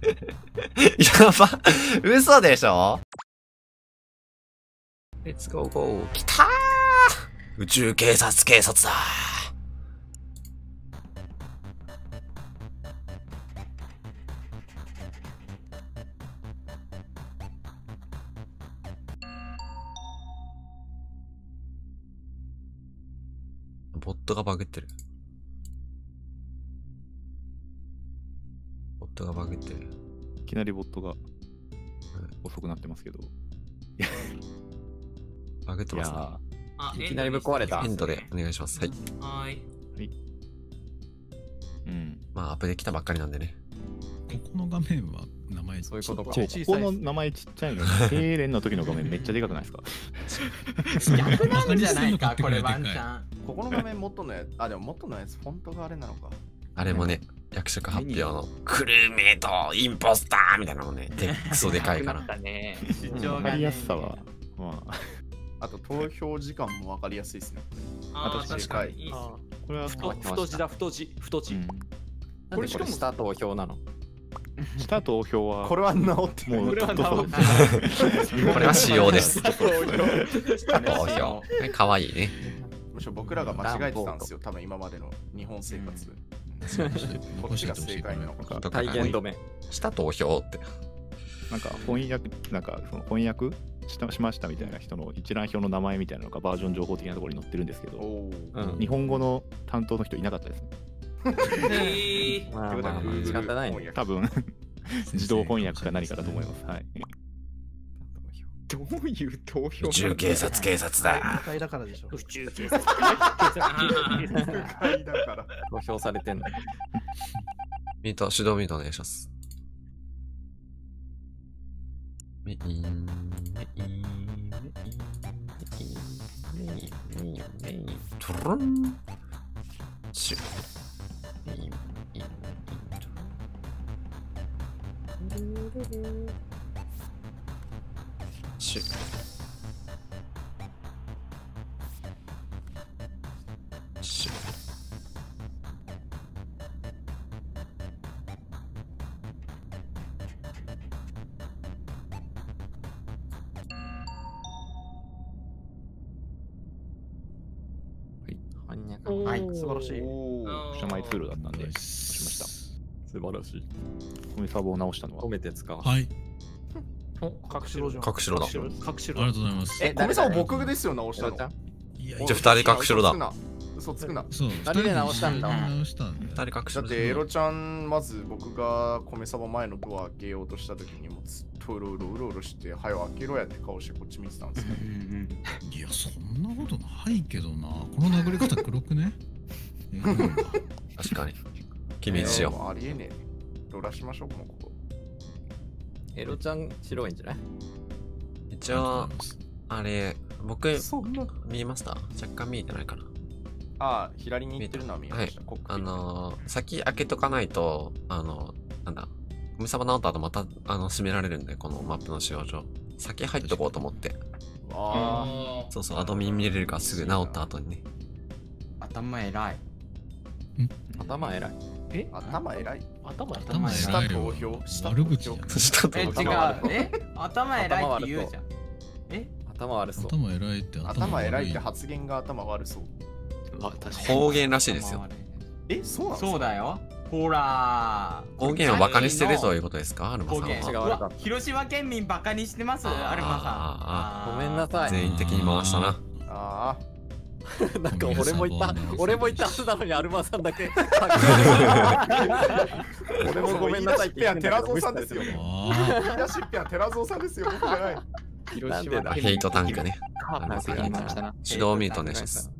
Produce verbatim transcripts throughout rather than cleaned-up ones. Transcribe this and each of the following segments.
やば、嘘でしょ。レッツゴーゴー。来たー、宇宙警察警察だー。ボットがバグってる。ボットがバグってる。いきなりボットが遅くなってますけど。バグってますね。あ、いきなりぶっ壊れた。エンドでお願いします。はい。はい。はい。うん。まあアップできたばっかりなんでね。ここの画面は名前そういうことか。ここの名前ちっちゃいの。定連の時の画面めっちゃでかくないですか？逆なんじゃないかこれワンチャン。ここの画面元のやつ、あ、でも元のやつフォントがあれなのか。あれもね、役職発表のクルーメイトインポスターみたいなのね、クソでかいから。わかりやすさは、まあ。あと投票時間もわかりやすいですね。あと確かに。これは太字だ、太字、太字。これしかも下投票なの。下投票はこれは直ってもうこれは直ってこれは仕様です。下投票。かわいいね。むしろ僕らが間違えてたんですよ、多分今までの日本生活。こっちが正解なのか。体験止め。した投票って。なんか翻訳、なんかその翻訳しましたみたいな人の一覧表の名前みたいなのがバージョン情報的なところに載ってるんですけど、日本語の担当の人いなかったですね。仕方ないね。多分自動翻訳か何かだと思います。はい。どういう投票？宇宙警察警察だ。不快だからでしょ。宇宙警察。不快だから。投票されてんの。ミート、手動ミートお願いします。ミーミーミーミーミートロン。シュ。ミーミーミートロン。はい、素晴らしい。社内ツールだったんで、しました。素晴らしい。このサーブを直したのは。褒めて使う。はい。隠しろだ。隠しろだ。ありがとうございます。え、米さん僕ですよ、直したの。じゃあ二人隠しろだ。嘘つくな。ふたりで直したんだ。ふたり隠しろだ。だってエロちゃん、まず僕が米サバ前のドア開けようとしたときにもずっとうろうろうろうろして、はよ開けろやって顔してこっち見てたんですよ。いや、そんなことないけどな。この殴り方黒くね。確かに。君にしよう。ありえねえ。ロラしましょう、ここ。エロちゃん白いんじゃない？一応あれ僕見えました？若干見えてないかな。ああ、左に行ってるのは見えました。はい。あのー、先開けとかないとあのー、なんだゴミサバ直った後またあの閉められるんで、このマップの使用上先入っとこうと思って。ああ。そうそう、アドミン見れるからすぐ直った後にね。頭偉い。頭偉い。え、頭偉い。頭頭偉い。下投票。悪口。下投票。え、違う。え、頭偉いって言うじゃん。え、頭悪そう。頭偉いって頭偉いって発言が頭悪そう。方言らしいですよ。え、そうなの？そうだよ。ほら。方言をバカにしてるということですか、アルマさんは。広島県民バカにしてます、アルマさん。ごめんなさい。全員的に回したな。ああ。なんか俺も言った、俺も言ったはずなのにアルマさんだけ。俺もごめんなさいって言ってんだけど。言い出しっぺは寺蔵さんですよ。言い出しっぺは寺蔵さんですよ。なんでだ、ヘイトタンクね。手動ミュートお願いします。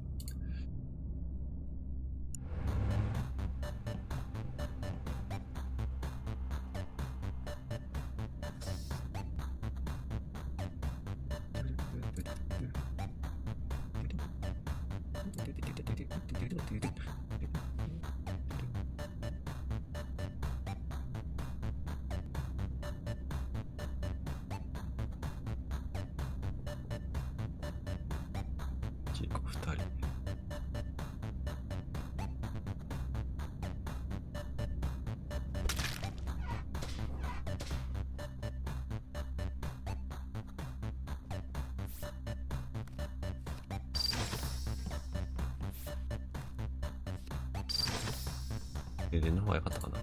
二人。停電の方が良かったかな。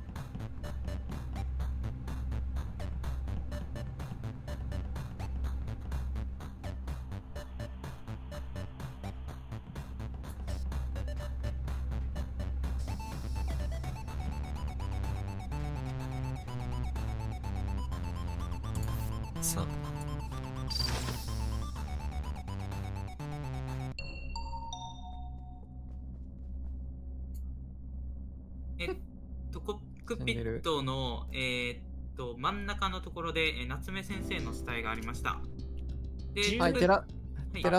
さあ。コックピットの、えー、っと真ん中のところで夏目先生の死体がありました。で、はい、テラ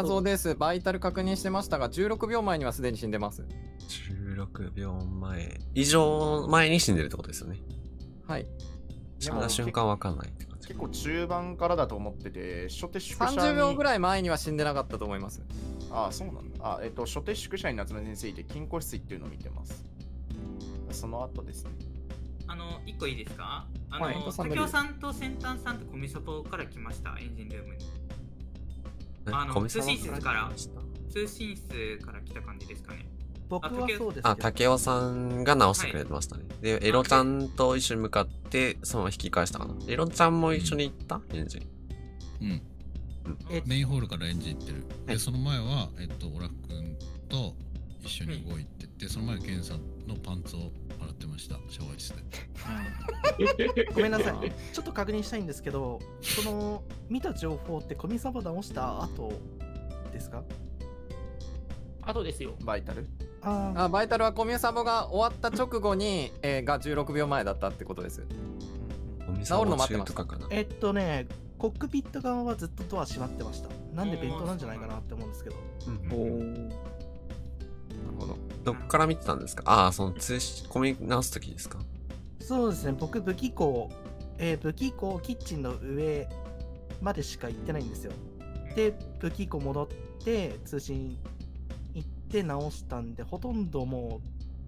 ゾーです。バイタル確認してましたが、じゅうろくびょうまえにはすでに死んでます。じゅうろくびょうまえ以上前に死んでるってことですよね。はい。死んだ瞬間わかんないって感じ。結構中盤からだと思ってて、初手宿舎にさんじゅうびょうぐらい前には死んでなかったと思います。ああ、そうなんだ。あ、えっと初手宿舎に夏目先生いて、金庫室行っていうのを見てます。その後ですね。あのいっこいいですか、あの竹雄さんと先端さんとコミサポから来ました。エンジンルームにあの通信室から通信室から来た感じですかね。僕はそうです。あ、竹雄さんが直してくれてましたね、はい、でエロちゃんと一緒に向かってそのまま引き返したかな。エロちゃんも一緒に行ったエンジン、うん、うん、メインホールからエンジン行ってる、はい、でその前はえっとオラフ君と一緒に動いてて、うん、その前はゲンさんのパンツを洗ってました。シャワー室で。ごめんなさい。ちょっと確認したいんですけど、その見た情報ってコミサボダンをした後ですか？後ですよ。バイタル。ああ、バイタルはコミサボが終わった直後に、えー、がじゅうろくびょうまえだったってことです。治るの待ってました。えっとね、コックピット側はずっとドア閉まってました。なんで弁当なんじゃないかなって思うんですけど。うん、おお。どっから見てたんですか？ああ、その通信込み直すときですか？そうですね、僕武器庫、えー、武器庫キッチンの上までしか行ってないんですよ。で武器庫戻って通信行って直したんで、ほとんども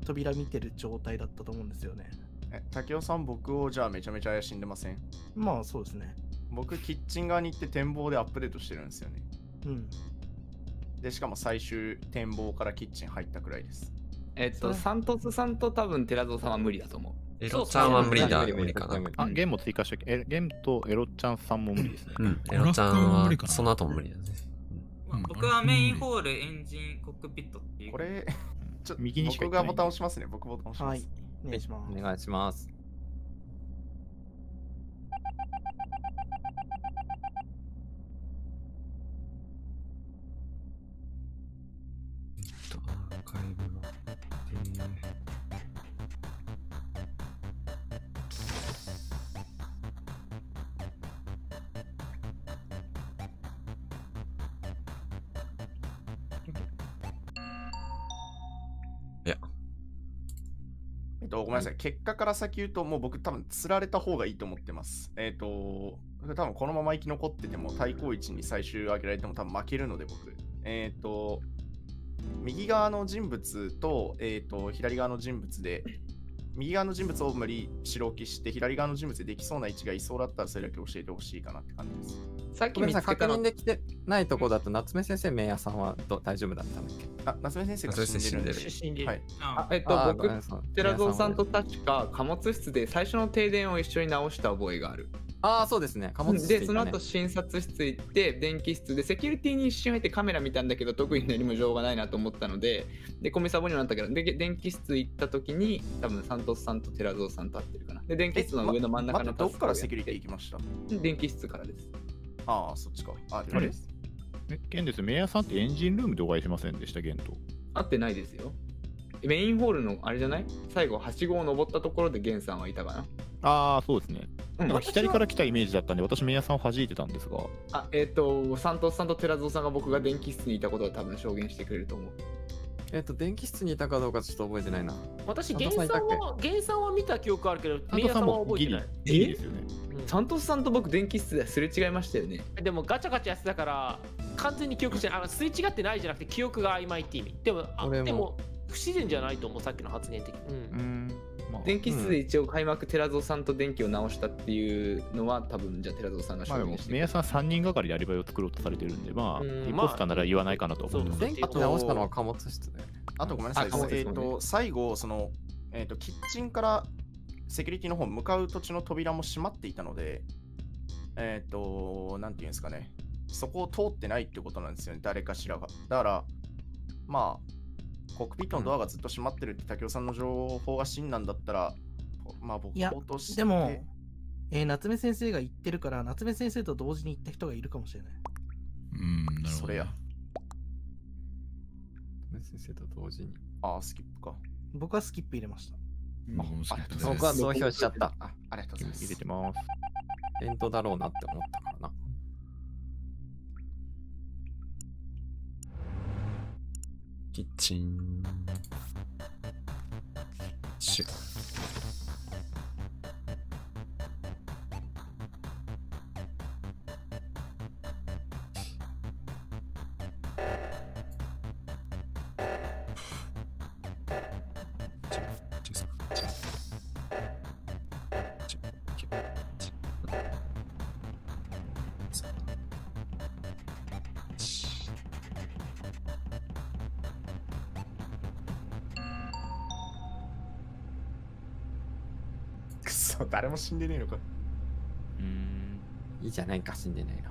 う扉見てる状態だったと思うんですよね。え、竹雄さん、僕をじゃあめちゃめちゃ怪しんでません？まあそうですね。僕キッチン側に行って展望でアップデートしてるんですよね。うん、でしかも最終展望からキッチン入ったくらいです。えっと、サントスさんと多分テラゾーさんは無理だと思う。エロちゃんは無理だ。無理かな。あ、ゲンも追加して、ゲンとエロちゃんさんも無理ですね。うん、エロちゃんはその後も無理だね。僕はメインホール、エンジン、コックピットっていう。これ、ちょっと右に僕がボタン押しますね。僕ボタン押します。はい。お願いします。お願いします。ごめんなさい、結果から先言うと、もう僕多分釣られた方がいいと思ってます。えっと、多分このまま生き残ってても対抗位置に最終上げられても多分負けるので僕。えっと、右側の人物と、えっと、左側の人物で、右側の人物を無理白置きして、左側の人物でできそうな位置がいそうだったらそれだけ教えてほしいかなって感じです。さっき見つけた確認できてないとこだと、夏目先生、明夜さんはど大丈夫だったんだっけ？あ、夏目先生が死んでる。死んでる。はい。あ、えっと、僕、寺蔵さんと確か貨物室で最初の停電を一緒に直した覚えがある。ああ、そうですね。貨物室で、その後診察室行って、電気室で、セキュリティに一瞬入ってカメラ見たんだけど、特に何も情報がないなと思ったので、で、コミサボになったけど、で、電気室行った時に、多分サントスさんと寺蔵さんと会ってるかな。で、電気室の上の真ん中のところ。どこからセキュリティ行きました？電気室からです。ああ、そっちか。あ、これです。ゲンです。メイヤーさんってエンジンルームでお会いしませんでした、ゲンと。会ってないですよ。メインホールのあれじゃない？最後、はしごを登ったところでゲンさんはいたかな。ああ、そうですね。うん、なんか左から来たイメージだったんで、私、メイヤーさんを弾いてたんですが。あ、えっ、ー、と、サントスさんと寺蔵さんが僕が電気室にいたことは多分証言してくれると思う。えっと、電気室にいたかどうかちょっと覚えてないな。私、ゲンさんは、ゲンさんは見た記憶あるけど、メイヤーさんは覚えてない。ギリですよね。サントスさんと僕、電気室ですれ違いましたよね。でも、ガチャガチャやってたから、完全に記憶してない。あの、すれ違ってないじゃなくて、記憶が曖昧って意味。でも、あでも不自然じゃないと思う、さっきの発言的に。うんうんまあ、電気室で一応開幕、寺蔵さんと電気を直したっていうのは、多分じゃあ、寺蔵さんが証言してる。メイヤーさんさんにんがかりでアリバイを作ろうとされてるんで、まあ、イポスターなら言わないかなと思うんですけど。電気直したのは貨物室で。あと、ごめんなさい、えっと、最後、その、えーと、キッチンからセキュリティの方向かう途中の扉も閉まっていたので、えっと、なんていうんですかね、そこを通ってないってことなんですよね、誰かしらが。だから、まあ、コックピットのドアがずっと閉まってるって、武雄さんの情報が真なんだったら、まあ、僕として。でも、えー、夏目先生が言ってるから、夏目先生と同時に行った人がいるかもしれない。うん、なるほど、ね。それや。夏目先生と同時に。ああ、スキップか。僕はスキップ入れました。あ、僕は投票しちゃった。あ、ありがとうございます。入れてます。エンドだろうなって思ったからな。キッチン。シュッ。誰も死んでねえのか。うーん、いいじゃないか、死んでないのは。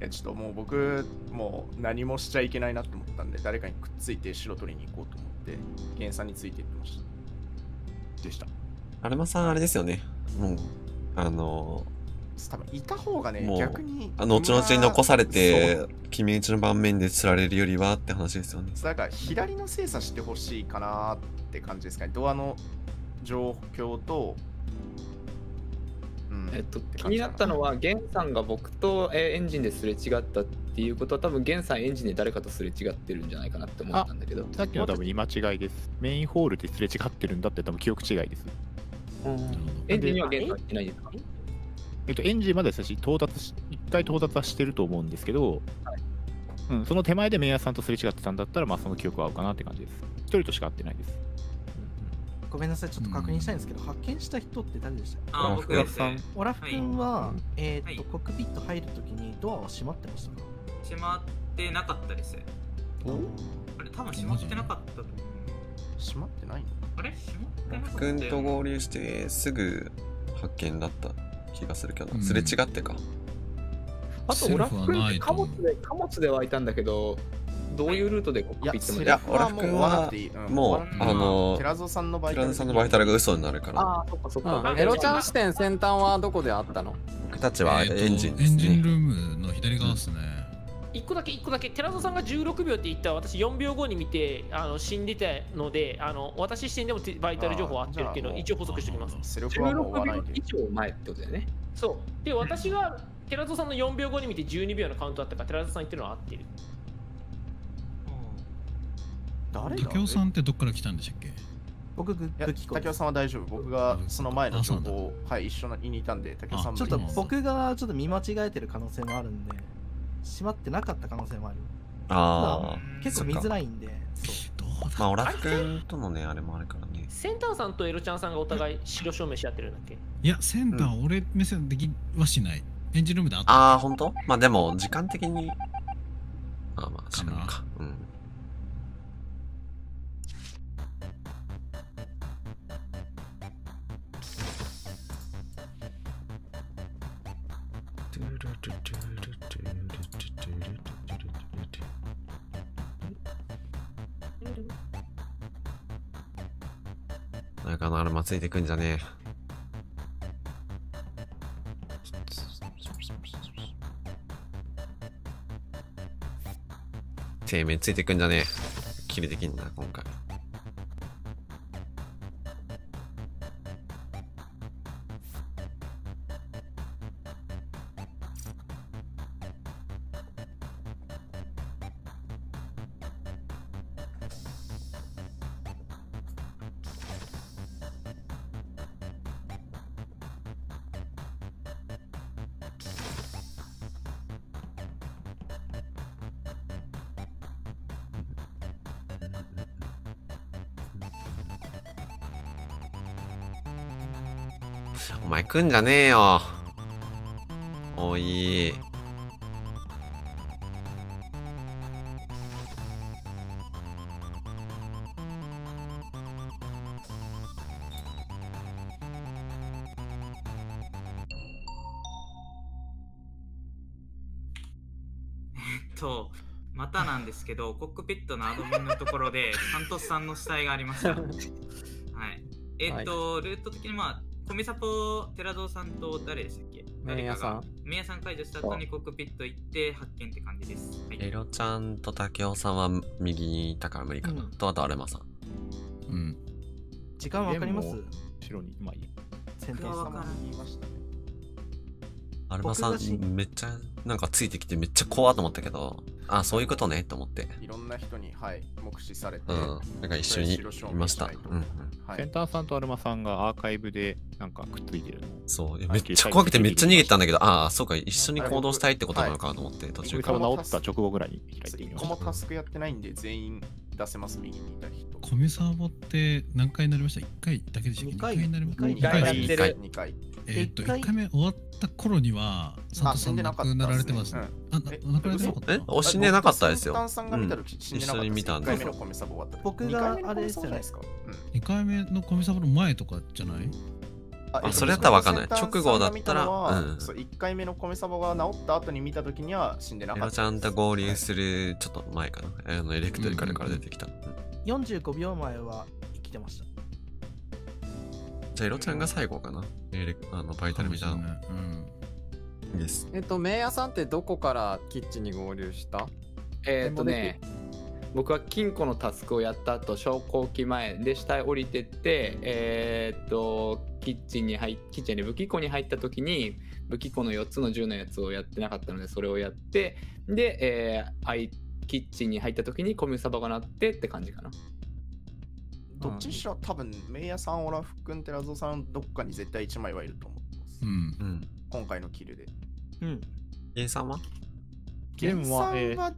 いや、ちょっともう僕、もう何もしちゃいけないなと思ったんで、誰かにくっついて白取りに行こうと思って、ゲンさんについていってました。でした。アルマさん、あれですよね。もう、あのー、多分いた方がね、逆に。あの、後々に残されて、決め打ちの盤面で釣られるよりはって話ですよね。だから、左の精査してほしいかなって感じですかね。ドアの状況と、うん、えっと気になったのは、ゲンさんが僕と、えー、エンジンですれ違ったっていうことは、多分ゲンさんエンジンで誰かとすれ違ってるんじゃないかなって思ったんだけど、さっきの多分見間違いです。メインホールですれ違ってるんだって多分記憶違いです。エンジンにはゲンさん行ってないですか？えっとエンジンまでですし、到達し一回到達はしてると思うんですけど、はい、うん、その手前でメイヤーさんとすれ違ってたんだったら、まあその記憶は合うかなって感じです。一人としか合ってないです。ごめんなさい、ちょっと確認したいんですけど、発見した人って誰でしたっけ？あ、僕です。オラフ君は、えっと、コックピット入るときにドアは閉まってましたか？閉まってなかったです。あれ、多分閉まってなかったと思う。閉まってないの？あれ？閉まってなかった。君と合流してすぐ発見だった気がするけど、すれ違ってか。あと、オラフ君って貨物で、貨物ではいたんだけど、どういうルートでコックピットまで？いや、俺はもう、あの、寺蔵さんのバイタルが嘘になるから。あ、そっかそっか。エロちゃん視点先端はどこであったの？僕たちはエンジンですね。エンジンルームの左側ですね。いっこだけ、いっこだけ、寺蔵さんがじゅうろくびょうって言ったら、私よんびょうごに見て、あの死んでたので、あの私視点でもバイタル情報は合ってるけど、一応補足しておきます。じゅうろくびょう以上前ってことだよね。そう。で、私が寺蔵さんのよんびょうごに見てじゅうにびょうのカウントあったから、寺蔵さん言ってるのは合ってる。武雄さんってどっから来たんでしたっけ？僕、武雄さんは大丈夫。僕がその前の情報、はい、一緒にいたんで、武雄さんも。ちょっと僕がちょっと見間違えてる可能性もあるんで、閉まってなかった可能性もある。ああ。結構見づらいんで。まあ、オラフ君とのね、あれもあるからね。センターさんとエロちゃんさんがお互い白証明し合ってるんだっけ？いや、センター、俺目線できはしない。エンジンルームであった。ああ、ほんと？まあでも、時間的に。まあまあ、時間か。うん。なんかのアルマついてくんじゃねえ。てめえついてくんじゃねえ。キレできんな今回。お前来んじゃねえよ。おい。とまたなんですけど、コックピットのアドミンのところでサントスさんの死体がありました。はい。えー、っと、はい、ルート的にまあコミサポ寺堂さんと誰でしたっけ？メイヤさん。メイヤさん解除した後にコックピット行って発見って感じです。はい、エロちゃんと竹雄さんは右にいたから無理かな。うん、とあとアルマさん。うん。時間わかります？後ろに今いい。先頭様にいましたね。アルマさんめっちゃなんかついてきてめっちゃ怖と思ったけど、あ、そういうことねと思って、いろんな人に、はい、目視されて、うん、なんか一緒にいました。センターさんとアルマさんがアーカイブでなんかくっついてるの、そう、めっちゃ怖くてめっちゃ逃げたんだけど、ああそうか、一緒に行動したいってことなのかと思って、途中から治った直後ぐらいに開いてみました。いっこもタスクやってないんで全員出せます。右にいた人コミサボって何回になりました？いっかいだけでしたっけ？にかいになりました。にかいにかいにかい、えっといっかいめ終わった頃にはサントさん亡くなられてます。あ、亡くなられてなかった？え、お死んでなかったですよ。一緒に見たんで。僕があれですじゃないですか、にかいめのコミサボの前とかじゃない？あ、それだったら分かんない。直後だったら、いっかいめのコメサボが治った後に見たときには死んでなかった。エロちゃんと合流するちょっと前かな。あのエレクトリカルから出てきた。よんじゅうごびょうまえは生きてました。じゃあエロちゃんが最後かな。エレクあのバイタルみたいな。うん。です。えっと、メイヤさんってどこからキッチンに合流した？えっとね。僕は金庫のタスクをやった後、昇降機前で下へ降りてって、えー、っとキッチンに入っキッチンで武器庫に入った時に、武器庫のよっつの銃のやつをやってなかったので、それをやって、で、えー、キッチンに入った時にコミュサバが鳴ってって感じかな。どっちにしろ多分メイヤさん、オラフ君、寺蔵さんどっかに絶対いちまいはいると思ってます。うん、うん、今回のキルで。うん、ゲンさんはゲンはえー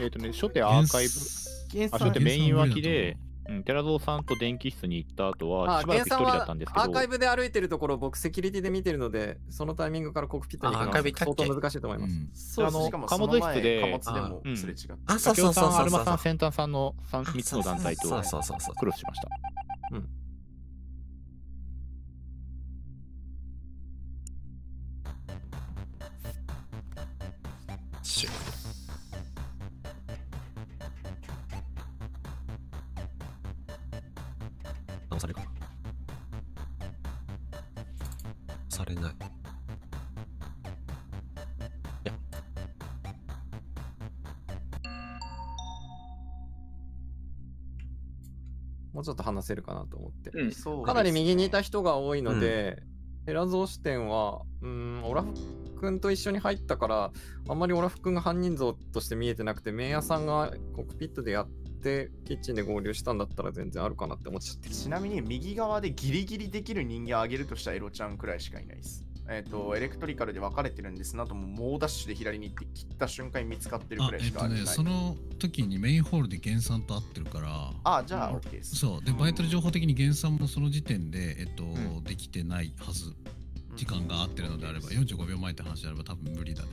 えっとね、初手アーカイブ、初手メイン脇で、うん、寺蔵さんと電気室に行った後は、しばらく一人だったんですけど、アーカイブで歩いてるところ、僕、セキュリティで見てるので、そのタイミングからコックピットに行くのは相当難しいと思います。あの、貨物室で、貨物でもすれ違って、あ、そうそうそう、アルマさん、先端さんのみっつの団体とクロスしました。うん。シュッ。されるかされない。いや、もうちょっと話せるかなと思って、うん、そうですね、かなり右にいた人が多いので、ヘラゾー視点はうーんオラフ君と一緒に入ったから、あんまりオラフ君が犯人像として見えてなくて、メイヤさんがコックピットでやってでキッチンで合流したんだったら全然あるかなって思っちゃって。ちなみに右側でギリギリできる人間をあげるとしたエロちゃんくらいしかいないです。えっ、ー、とエレクトリカルで分かれてるんですなと、も猛ダッシュで左に行って切った瞬間に見つかってるくらいしかありない。えっ、ー、とね、その時にメインホールでゲンさんと会ってるから、ああじゃあ OK です。そうで、バイタル情報的にゲンさんもその時点でえっ、ー、と、うん、できてないはず。時間が合ってるのであれば、よんじゅうごびょうまえって話であれば多分無理だね。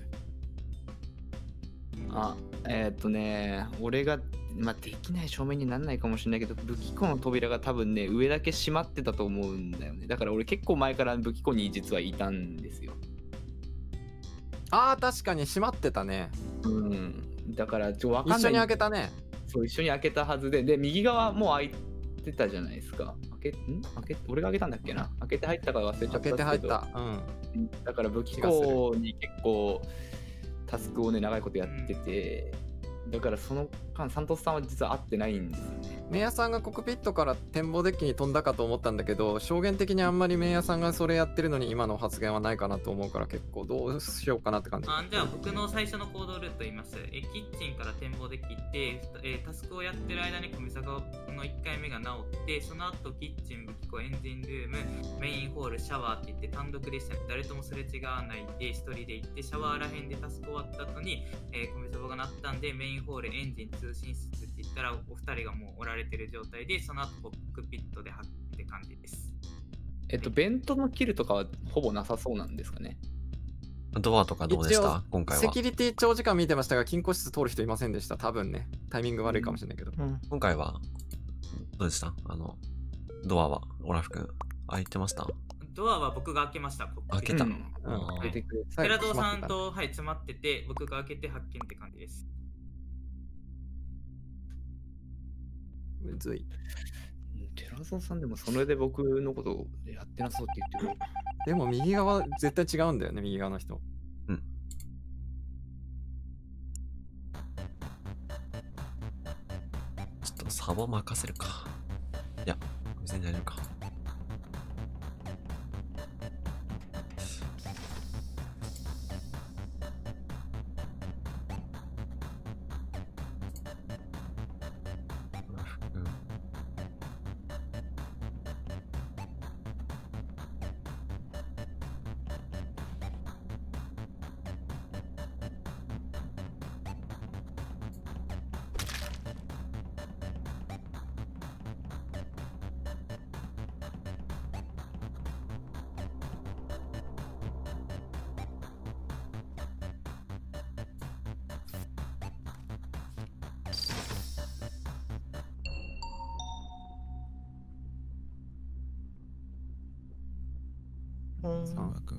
あ、えっ、ー、とね、俺がまあ、できない証明にならないかもしれないけど、武器庫の扉が多分ね、上だけ閉まってたと思うんだよね。だから俺結構前から武器庫に実はいたんですよ。あー、確かに閉まってたね。うん。だからちょっとわかんない。一緒に開けたね。そう、一緒に開けたはずで、で、右側もう開いてたじゃないですか。開け、ん？開け、俺が開けたんだっけな。開けて入ったから忘れちゃったけど。開けて入った。うん。だから武器庫に結構タスクをね、長いことやってて。うん、だからその間サントスさんは実は会ってないんですよね。メイヤさんがコックピットから展望デッキに飛んだかと思ったんだけど、証言的にあんまりメイヤさんがそれやってるのに今の発言はないかなと思うから、結構どうしようかなって感じ。あ、じゃあ僕の最初の行動ルート言います。えキッチンから展望デッキ行って、えー、タスクをやってる間にコミサボのいっかいめが治って、その後キッチン、武器庫、エンジンルーム、メインホール、シャワーって言って単独でした、ね、誰ともすれ違わないで一人で行って、シャワーらへんでタスク終わった後に、えー、コミサボが鳴ったんでメインホール、エンジン、通信室って言ったらお二人がもうおられてる状態で、その後コックピットで発って感じです。えっと、はい、ベントのキルとかはほぼなさそうなんですかね。ドアとかどうでした？今回はセキュリティ長時間見てましたが、金庫室通る人いませんでした。多分ね、タイミング悪いかもしれないけど、うんうん、今回はどうでした？あのドアはオラフ君開いてました？ドアは僕が開けました。ここ開けたの、はい、寺堂さんと、はい、詰まってて、僕が開けて発見って感じです。むずい。寺澤さんでもそれで僕のことやってなそうって言ってる。でも右側絶対違うんだよね、右側の人。うん。ちょっとサボ任せるか。いや、別に大丈夫か。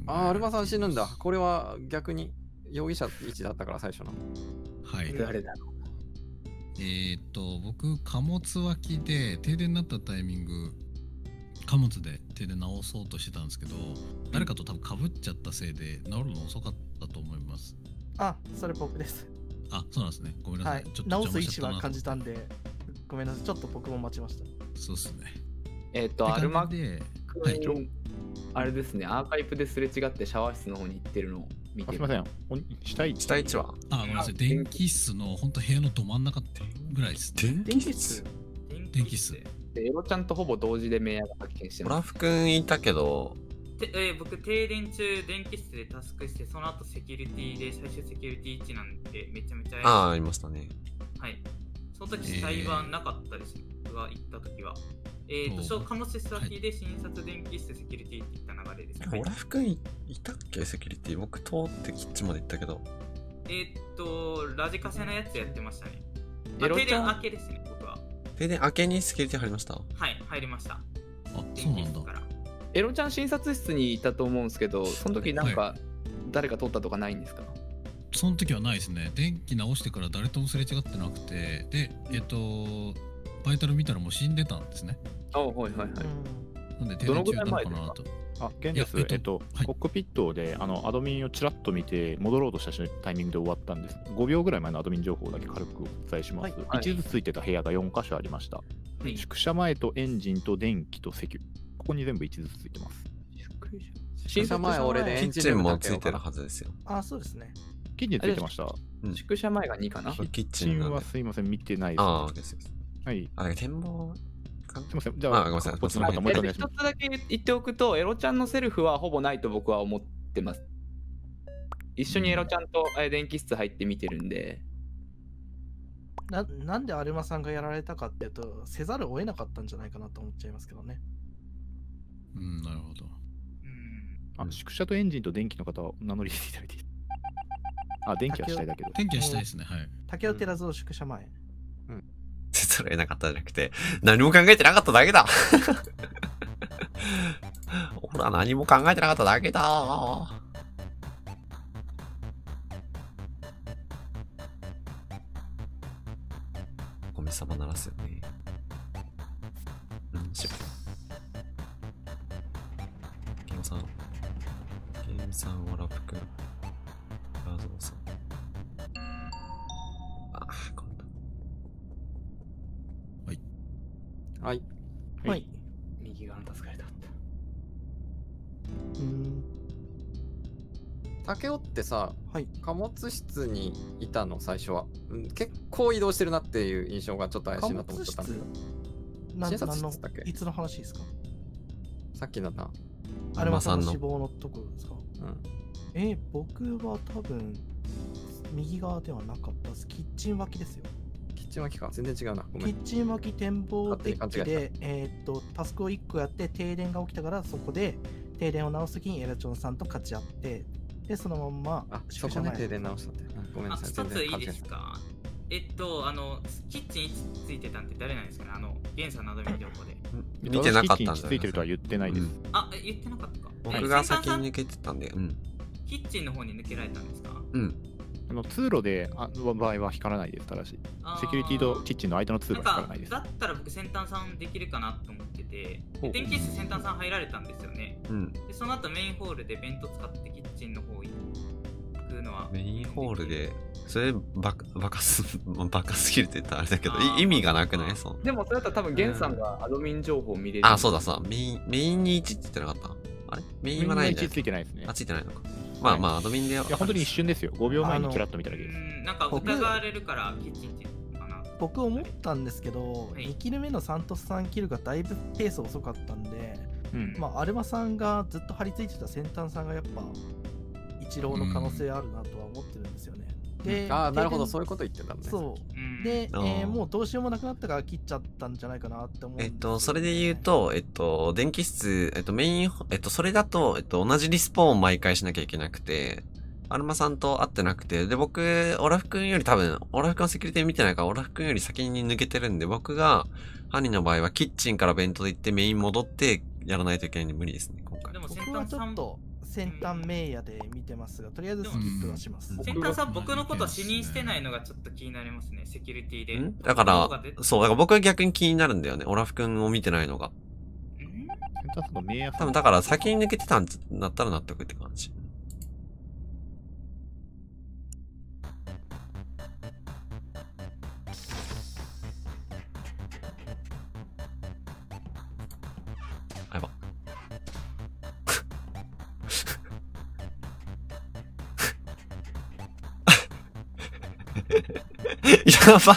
あ、アルバさん死ぬんだ。これは逆に容疑者位置だったから最初の。はい。誰だろう。えっと、僕、貨物脇で停電になったタイミング、貨物で停電直そうとしてたんですけど、誰かと多分かぶっちゃったせいで治るの遅かったと思います。あ、それ僕です。あ、そうなんですね。ごめんなさい。はい、ちょっと直す意思は感じたんで、ごめんなさい。ちょっと僕も待ちました。そうっすね。えっと、アルマで、はい。あれですね、アーカイブですれ違ってシャワー室の方に行ってるのを見てる。すみません、下位置。下位置はあ、ごめんなさい、電気室の本当部屋のど真ん中ってぐらいです。電気室電気室。エロちゃんとほぼ同時でメアが発見してます。オラフ君いたけど。えー、僕、停電中、電気室でタスクして、その後セキュリティで、最終セキュリティ位置なんで、めちゃめちゃ。ああ、ありましたね。はい。その時、裁判なかったです、僕が行った時は。えっと、そう、貨物室先で診察、電気室、セキュリティっていった流れですね。オラフ君いたっけ、セキュリティ。僕通ってキッチンまで行ったけど。えっと、ラジカセのやつやってましたね。停電明けですね、僕は。停電明けにセキュリティ入りました？はい、入りました。あ、そうなんだ。エロちゃん診察室にいたと思うんですけど、その時なんか、誰か通ったとかないんですか？その時はないですね。電気直してから誰ともすれ違ってなくて、で、えっと、バイタル見たらもう死んでたんですね。あ、はいはいはい。なんで停電中だったかなと。あ、現です。えっと、コックピットであのアドミンをちらっと見て戻ろうとしたタイミングで終わったんです。ごびょうぐらい前のアドミン情報だけ軽くお伝えします。一ずつついてた部屋がよんかしょありました。宿舎前とエンジンと電気と石油。ここに全部一ずつついてます。宿舎前俺でエンジンもついてるはずですよ。あ、そうですね。キッチンついてました。宿舎前がにかな。キッチンはすいません見てないです。ああです。はい。あれ展望。すみません、じゃあ、一つだけ言っておくと、エロちゃんのセルフはほぼないと僕は思ってます。一緒にエロちゃんと電気室入って見てるんで。な, なんでアルマさんがやられたかっていうと、せざるを得なかったんじゃないかなと思っちゃいますけどね。うん、なるほど。あの宿舎とエンジンと電気の方は名乗りしていただいていいですか？あ、電気はしたいだけど。電気はしたいですね、はい。竹尾寺蔵宿舎前。うん。せざるを得なかったじゃなくて、何も考えてなかっただけだ。ほら、何も考えてなかっただけだ。おめさま鳴らすよね。何しよう。ケンさん。ケンさんはラフ君。ラゾウさん。あ、こんな。はい。はい。右側の助かりだった。うん。竹雄ってさ、はい、貨物室にいたの最初は、うん。結構移動してるなっていう印象がちょっと怪しいなと思ってたんだけど。診察室だっけ？いつの話ですか？さっきだな。アルマさんの死亡のところですか？うん。えー、僕は多分右側ではなかったです。キッチン脇ですよ。キッチン脇か、全然違うな。キッチン脇展望デッキで、えっと、タスクをいっこやって、停電が起きたから、そこで、停電を直すときにエラチョンさんと勝ち合って、で、そのまんま、あ、そこで停電直したって。ごめんなさい。一ついいですか？えっとあのキッチンについてたんって誰なんですかね、あのゲンさんのアドミン情報で見てなかったんだよね。ついてるとは言ってないです。あ、言ってなかったか。僕が先に抜けてたんで。キッチンの方に抜けられたんですか。うん、あの通路での場合は光らないです。ただしセキュリティとキッチンの間の通路は光らないです。だったら僕先端さんできるかなと思ってて、電気室先端さん入られたんですよね。でその後メインホールで弁当使ってキッチンの方行くのはメインホールでそれバカバカすバカすぎるって言ったらあれだけど意味がなくない？そうでもそれだったら多分ゲンさんがアドミン情報を見れる。あ、そうださ、メインメインにいちって言ってなかった？あれメインはないんだよ。メインにいちついてないですね。あ、ついてないのか。まあまあアドミンで。いや本当に一瞬ですよ。ごびょうまえにちらっと見ただけです。なんか疑われるからキッチンっていうかな。僕思ったんですけど、にキルめのサントスさんキルがだいぶペース遅かったんで、まあアルマさんがずっと張り付いてた先端さんがやっぱ一郎の可能性あるなとは思ってるんですよね。ああ、なるほど、そういうこと言ってたんだね。そうで、もうどうしようもなくなったから切っちゃったんじゃないかなって思うんですよね。えっとそれで言うと、えっと電気室、えっとメイン、えっとそれだと、えっと同じリスポーン毎回しなきゃいけなくて、アルマさんと会ってなくて、で僕オラフ君より多分オラフ君のセキュリティ見てないからオラフ君より先に抜けてるんで、僕が犯人の場合はキッチンから弁当で行ってメイン戻ってやらないといけないんで無理ですね今回。でも僕はちょっと先端名やで見てますが、とりあえずスキップはします。先端さん、僕のこと視認してないのがちょっと気になりますね、セキュリティで。だから、そう、だから僕は逆に気になるんだよね、オラフ君を見てないのが。多分だから先に抜けてたんだったら納得って感じ。やば、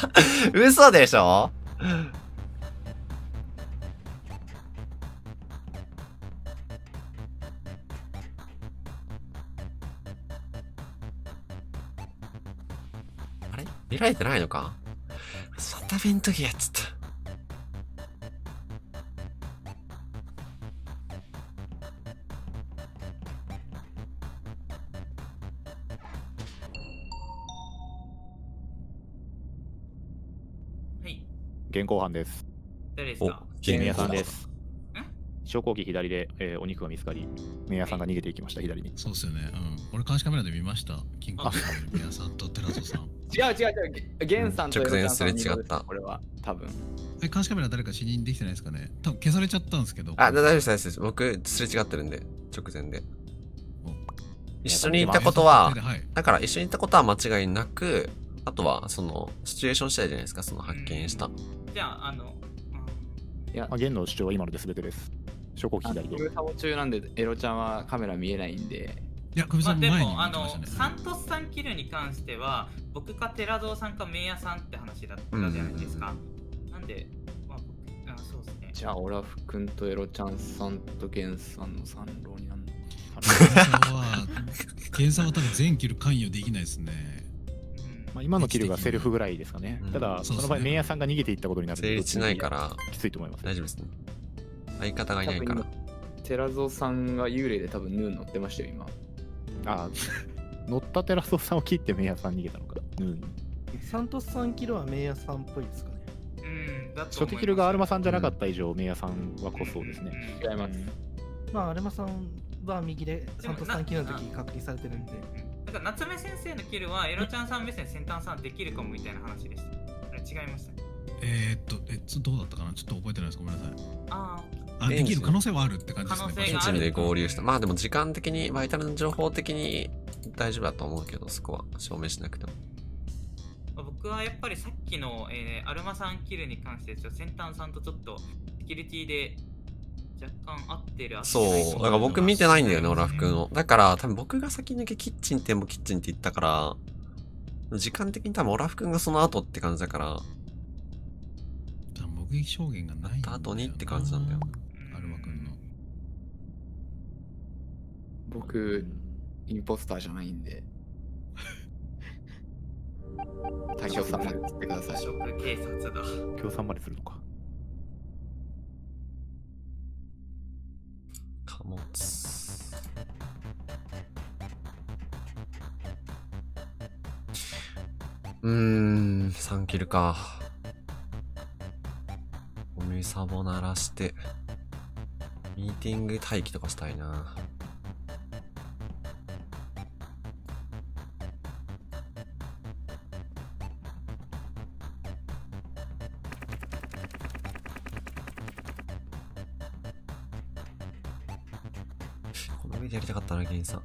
嘘でしょ。あれ見られてないのか。また弁当機やっちゃった。現行犯です。誰ですか？麺屋さんです。昇降機左で、えー、お肉が見つかり、麺屋さんが逃げていきました、左に。そうですよね。うん。俺、監視カメラで見ました。キングコングの麺屋さんとテラゾさん。違う違う違う。ゲンさんと直前すれ違った。これは、多分。え、監視カメラ誰か視認できてないですかね？多分消されちゃったんですけど。あ、大丈夫です、大丈夫です。僕、すれ違ってるんで、直前で。一緒に行ったことは、だから一緒に行ったことは間違いなく、あとは、その、シチュエーション次第じゃないですか、その発見した。じゃあ、あの、いや、ゲンの主張は今ので全てです。証拠機左で。僕、サボ中なんで、エロちゃんはカメラ見えないんで。いや、久保さん前に見てましたね。まあ、でも、あの、サントスさんキルに関しては、僕か寺蔵さんか麺屋さんって話だったじゃないですか。なんで、まあ、僕、あ、そうですね。じゃあ、オラフ君とエロちゃんさんとゲンさんの三郎になるのかな。ゲンさんは多分全キル関与できないですね。まあ今のキルがセルフぐらいですかね。ただ、その場合、麺屋さんが逃げていったことになるので、成立しないから、きついと思います。大丈夫ですね。相方がいないから。寺蔵さんが幽霊で多分、ヌー乗ってましたよ、今。ああ、乗った寺蔵さんを切って麺屋さん逃げたのか。ヌーに。サントスさんキルは麺屋さんっぽいですかね。うん、だって。初手キルがアルマさんじゃなかった以上、麺屋さんはこそうですね。違います。まあ、アルマさんは右で、サントスさんキルの時確認されてるんで。なんか夏目先生のキルはエロちゃんさん目線先端さんできるかもみたいな話でした。あれ違いましたね。えっとえっとどうだったかな、ちょっと覚えてないです、ごめんなさい。ああ、できる可能性はあるって感じですね。ベンチで合流した。まあでも時間的にバイタルの情報的に大丈夫だと思うけど、そこは証明しなくても。僕はやっぱりさっきの、えー、アルマさんキルに関して先端さんとちょっとセキュリティで若干合ってる。そう、だから僕見てないんだよね、オラフ君を。だから多分僕が先抜けキッチンってもキッチンって言ったから、時間的に多分オラフ君がその後って感じだから、目撃証言がないんだよな。後にって感じなんだよ。アルマ君の。僕、インポスターじゃないんで。大将さんまで釣ってください。警察だ。共産までするのか。貨物。うーん、さんキルか。おみさぼ鳴らして、ミーティング待機とかしたいな。この上でやりたかったな、ゲンさん。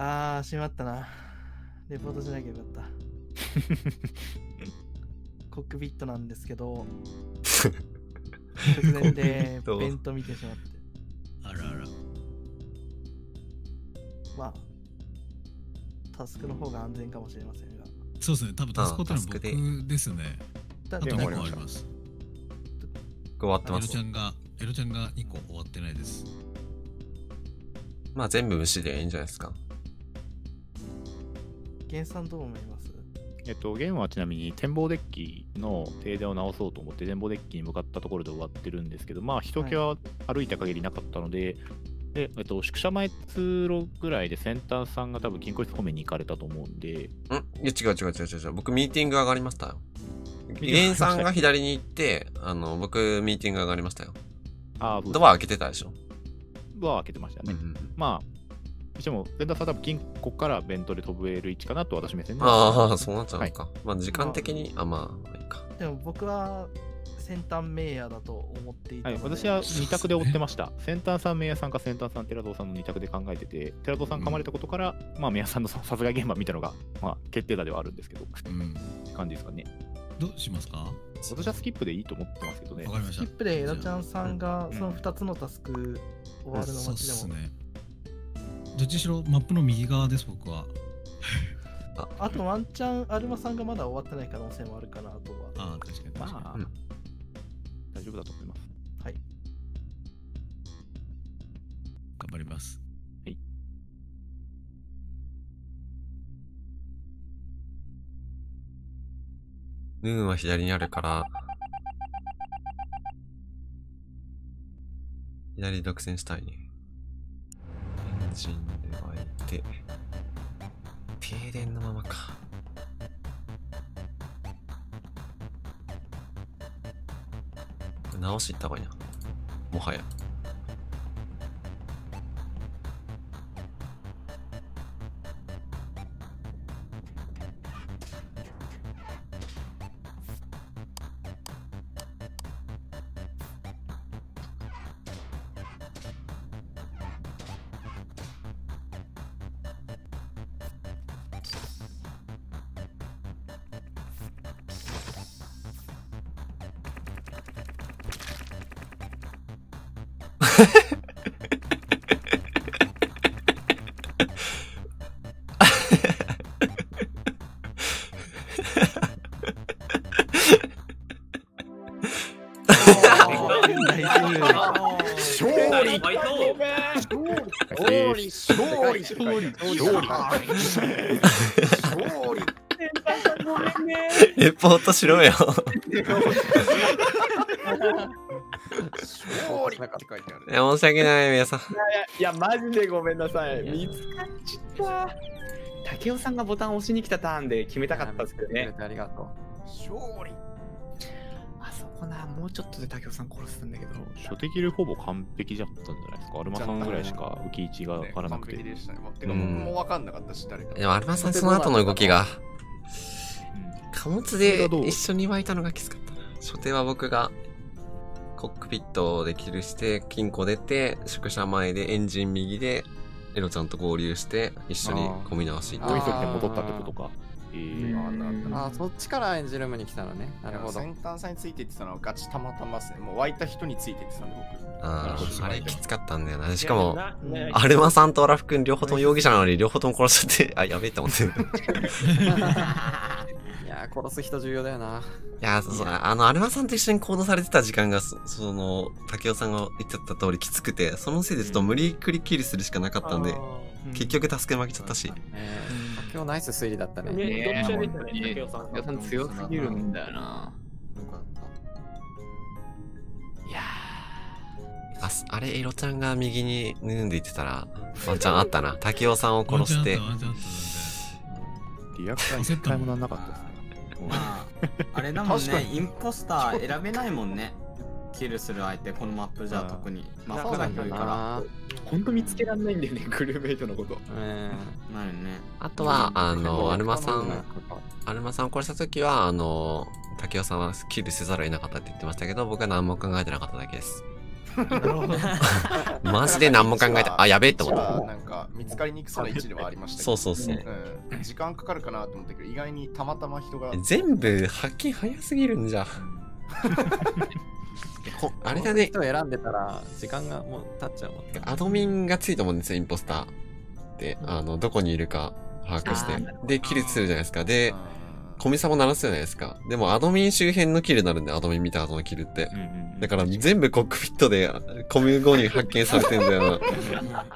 あー、しまったな。レポートしなきゃよかった。コックピットなんですけど、突然でベント見てしまって。あらあら。まあ、タスクの方が安全かもしれませんが。そうですね、多分タスクとの僕ですね。あとにこあります。終わってます。エロちゃんが、エロちゃんがにこ終わってないです。まあ全部無視でいいんじゃないですか。ゲンさんどう思います？えっと、ゲンはちなみに展望デッキの停電を直そうと思って展望デッキに向かったところで終わってるんですけど、まあ人気は歩いた限りなかったので、はい、でえっと、宿舎前通路ぐらいでセンターさんが多分金庫室方面に行かれたと思うんで。ん？いや違う違う違う違う、僕ミーティング上がりましたよ。ゲンさんが左に行って、あの僕ミーティング上がりましたよ。あー、ドア開けてたでしょ。ドア開けてましたね。うんうん、まあでも、ベンダーさんは多分金庫からベントで飛べる位置かなと私目線で。ああ、そうなっちゃうのか。はい、まあ時間的に、あ、まあ、いいか。でも僕は先端メイヤーだと思っていたので、はい、私はに択で追ってました。先端さんメイヤーさんか先端さん寺堂さんのに択で考えてて、寺堂さん噛まれたことから、うん、まあメイヤーさんの殺害現場見たのが、まあ決定打ではあるんですけど、うん、って感じですかね。どうしますか？私はスキップでいいと思ってますけどね。わかりました。スキップでエラちゃんさんがそのふたつのタスク終わるのを待ちでも。うんうん、どっちしろマップの右側です、僕は。あ, あとワンチャン、アルマさんがまだ終わってない可能性もあるかなとは。ああ、確かに。まあ、うん、大丈夫だと思います。はい。頑張ります。はい。ヌーンは左にあるから、左独占したいね。エンジンで沸いて、停電のままか。直し行った方がいいな、もはや。レポートしろよ。いや、申し訳ない、皆さん。いや、マジでごめんなさい。見つかっちゃった。竹雄さんがボタンを押しに来たターンで決めたかったですけどね。ありがとう。勝利。あそこな、もうちょっとで竹雄さん殺すんだけど。初手切りほぼ完璧じゃったんじゃないですか。アルマさんぐらいしか浮き位置が分からなくて。完璧でしたね。てか僕も分かんなかったし、誰か。でもアルマさん、その後の動きが。貨物で一緒に湧いたのがきつかったな。初手は僕が。コックピットでキルして、金庫出て、宿舎前でエンジン右で、エロちゃんと合流して、一緒に込み直し。どういう時で戻ったってことか。えー、ああ、そっちからエンジンルームに来たのね。なるほど。先端さんについてってたのはガチたまたまですね。もう湧いた人についてってたんで、僕。ああ、あれきつかったんだよな。しかも、アルマさんとアラフ君両方とも容疑者なのに、両方とも殺しちゃって、あ、やべえって思ってる。いやや殺す人重要だよな。いやー、そうそう、あのアルマさんと一緒に行動されてた時間が そ, その竹雄さんが言っちゃった通りきつくて、そのせいでちょっと無理くりキルするしかなかったんで、うん、結局助け負けちゃったし。竹雄ナイス推理だったね。ね、どっちで竹雄さん、竹雄さん強すぎるんだよな。いやー、あ、あれエロちゃんが右にぬんでいってたらワンちゃんあったな。竹雄さんを殺して。リアクター絶対もなんなかったですね。まあ、あれだもんね、インポスター選べないもんね。キルする相手、このマップじゃ特に。マップが広いから。ほんと見つけられないんだよね、グルーメイトのこと。なるね。あとは、あの、アルマさん、アルマさんを殺したときは、あの、竹雄さんはキルせざるを得なかったって言ってましたけど、僕は何も考えてなかっただけです。マジで何も考えた、あ、やべえって思った。なんか見つかりにくそうな位置ではありましたけど、そうそうそう、うん、時間かかるかなと思ったけど、意外にたまたま人が全部発見早すぎるんじゃあれだね、人選んでたら時間がもう経っちゃうもん。アドミンがついたもんですよ、インポスターで、あのどこにいるか把握してでキルするじゃないですか。でコミサも鳴らすじゃないですか。でもアドミン周辺のキルになるんで、アドミン見た後のキルって。だから全部コックピットでコミューゴーに発見されてんだよな。